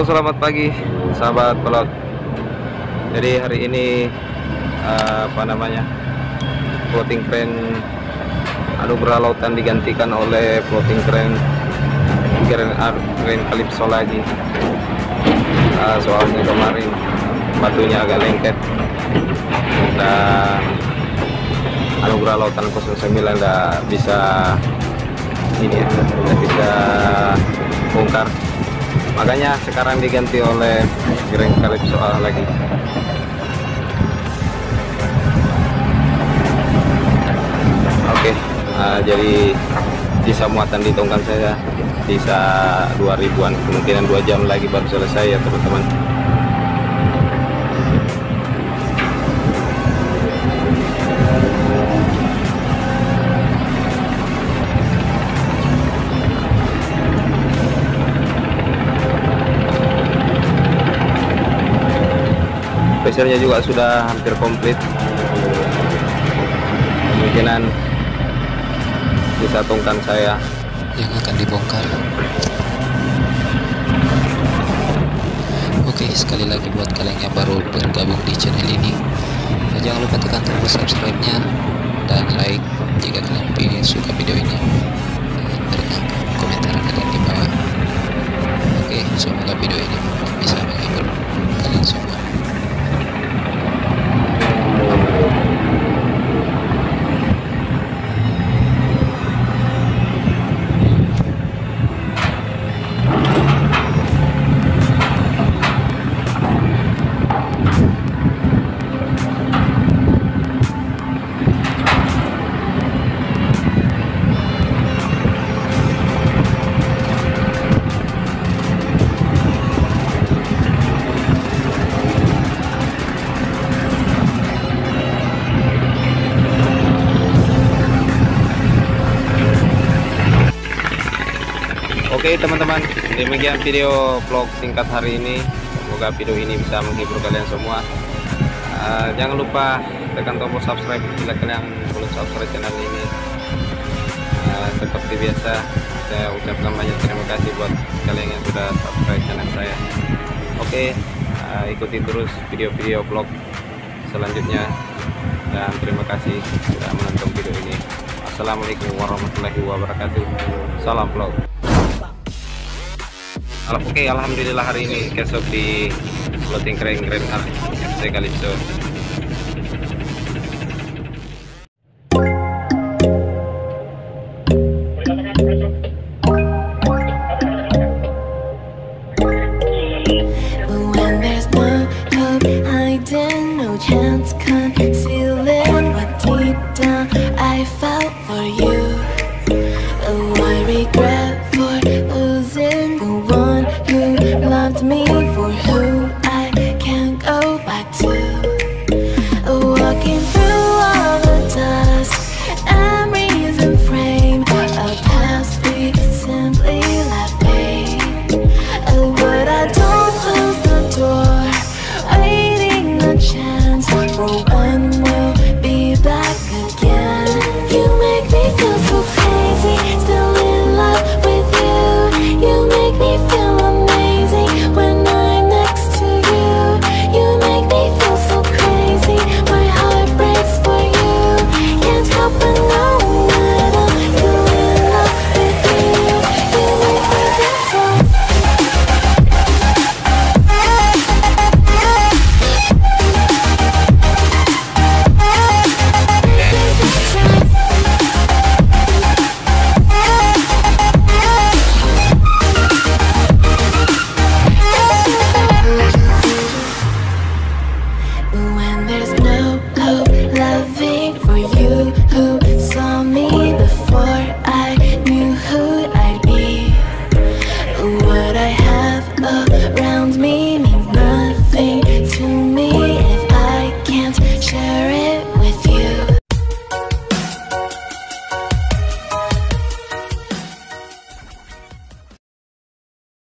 Halo, selamat pagi sahabat pelaut. Jadi hari ini floating crane Anugerah Lautan digantikan oleh floating crane Green Calypso lagi. Soalnya kemarin batunya agak lengket dan Anugerah Lautan 09 nggak bisa bongkar. Makanya sekarang diganti oleh Green Calypso lagi. Oke, jadi sisa muatan di tongkang saya sisa 2000-an, kemungkinan 2 jam lagi baru selesai ya teman-teman. Pressernya juga sudah hampir komplit, kemungkinan bisa tongkang saya yang akan dibongkar. Oke, sekali lagi buat kalian yang baru bergabung di channel ini, jangan lupa tekan tombol subscribe-nya dan like jika kalian suka video ini. Berikan komentar kalian di bawah. Oke, semoga video ini bisa menghibur kalian semua. Oke teman-teman, demikian video vlog singkat hari ini. Semoga video ini bisa menghibur kalian semua. Jangan lupa tekan tombol subscribe bila kalian belum subscribe channel ini. Seperti biasa, saya ucapkan banyak terima kasih buat kalian yang sudah subscribe channel saya. Oke, ikuti terus video-video vlog selanjutnya. Dan terima kasih sudah menonton video ini. Assalamualaikum warahmatullahi wabarakatuh. Salam vlog. Oke, alhamdulillah hari ini kesok di floating crane Green Calypso. Me for who I can't go back to. Walking through all the dust, memories and frame, a past we simply left behind. But I don't close the door, waiting the chance for one will be back again. You make me feel so crazy, still in love with you. You make me feel amazing when around me.